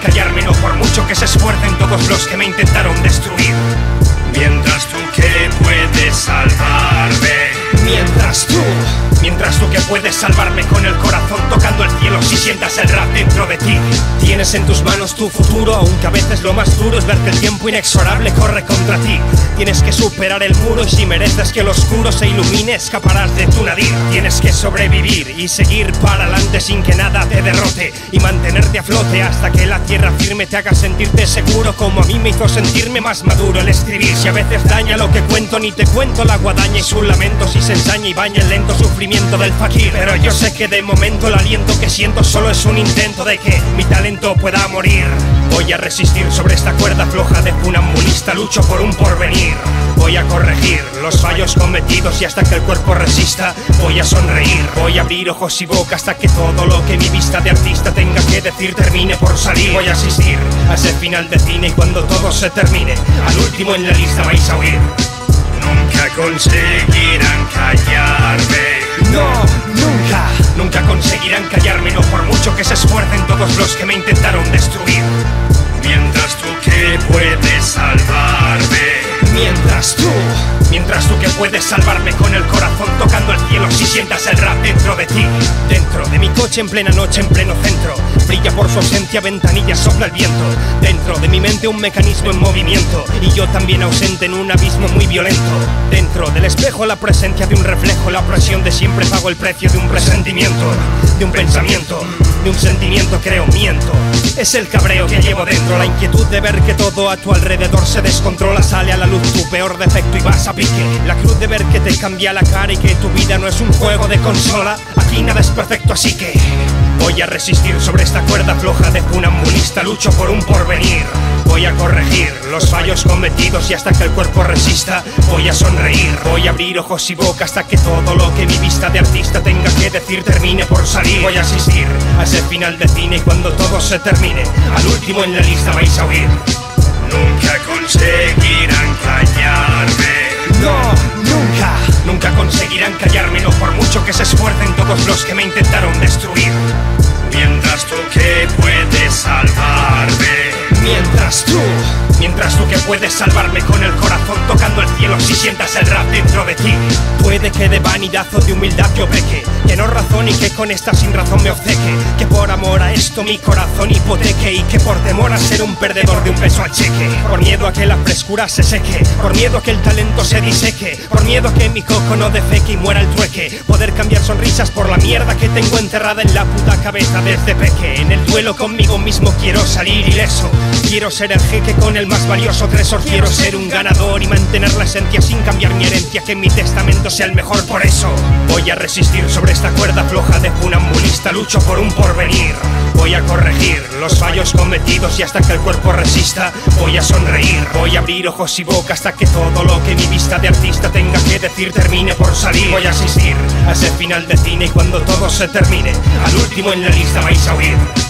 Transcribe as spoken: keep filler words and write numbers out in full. callarme, no por mucho que se esfuercen todos los que me intentaron destruir. Mientras tú que puedes salvarme, mientras tú, mientras tú que puedes salvarme con el corazón tocando el cielo si sientas el rap dentro de ti. Tienes en tus manos tu futuro, aunque a veces lo más duro es ver que el tiempo inexorable corre contra ti. Tienes que superar el muro y si mereces que el oscuro se ilumine, escaparás de tu Nadir. Tienes que sobrevivir y seguir para adelante sin que nada te derrote, y mantenerte a flote hasta que la tierra firme te haga sentirte seguro, como a mí me hizo sentirme más maduro el escribir. Si a veces daña lo que cuento, ni te cuento la guadaña y su lamento, si se ensaña y baña el lento sufrimiento del fakir. Pero yo sé que de momento el aliento que siento solo es un intento de que mi talento pueda morir. Voy a resistir sobre esta cuerda floja de funambulista, lucho por un porvenir. Voy a corregir los fallos cometidos y hasta que el cuerpo resista voy a sonreír. Voy a abrir ojos y boca hasta que todo lo que mi vista de artista tenga que decir termine por salir. Voy a asistir a ese final de cine y cuando todo se termine, al último en la lista vais a oír: nunca conseguirán callarme. No, nunca, nunca conseguirán callarme, no por mucho que se esfuercen todos los que me intentaron destruir. Mientras tú que puedes salvarme, mientras tú, mientras tú que puedes salvarme con el corazón tocando el cielo si sientas el rap dentro de ti. Dentro de mi coche en plena noche en pleno centro, brilla por su ausencia ventanilla, sopla el viento. Dentro de mi mente un mecanismo en movimiento y yo también ausente en un abismo muy violento. Dentro del espejo la presencia de un reflejo, la presión de siempre pago el precio de un presentimiento, de un pensamiento, de un sentimiento, creo, miento. Es el cabreo que llevo dentro, la inquietud de ver que todo a tu alrededor se descontrola, sale a la luz tu peor defecto y vas a pique. La cruz de ver que te cambia la cara y que tu vida no es un juego de consola, aquí nada es perfecto así que voy a resistir sobre esta cuerda floja de funambulista, lucho por un porvenir. Voy a corregir los fallos cometidos y hasta que el cuerpo resista voy a sonreír. Voy a abrir ojos y boca hasta que todo lo que mi vista de artista tenga que decir termine por salir. Voy a asistir a ese final de cine y cuando todo se termine, al último en la lista vais a oír: nunca conseguirán callarme. No, nunca, nunca conseguirán callarme, no por mucho que se esfuercen todos los que me intentaron destruir. Mientras tú que puedes salvarme, mientras tú, mientras tú que puedes salvarme con el corazón tocando el cielo si sientas el rap dentro de ti. Puede que de vanidad o de humildad yo peque, que no razón y que con esta sin razón me obceque, que por amor a esto mi corazón hipoteque y que por temor a ser un perdedor de un peso al cheque, por miedo a que la frescura se seque, por miedo a que el talento se diseque, por miedo a que mi coco no defeque y muera el trueque, poder cambiar sonrisas por la mierda que tengo enterrada en la puta cabeza desde peque. En el duelo conmigo mismo quiero salir ileso, quiero ser el jeque con el más valioso tresor, quiero ser un ganador y mantener la esencia sin cambiar mi herencia, que en mi testamento sea el mejor. Por eso voy a resistir sobre esta cuerda floja de funambulista, lucho por un porvenir. Voy a corregir los fallos cometidos y hasta que el cuerpo resista voy a sonreír. Voy a abrir ojos y boca hasta que todo lo que mi vista de artista tenga que decir termine por salir. Voy a asistir a ese final de cine y cuando todo se termine, al último en la lista vais a oír: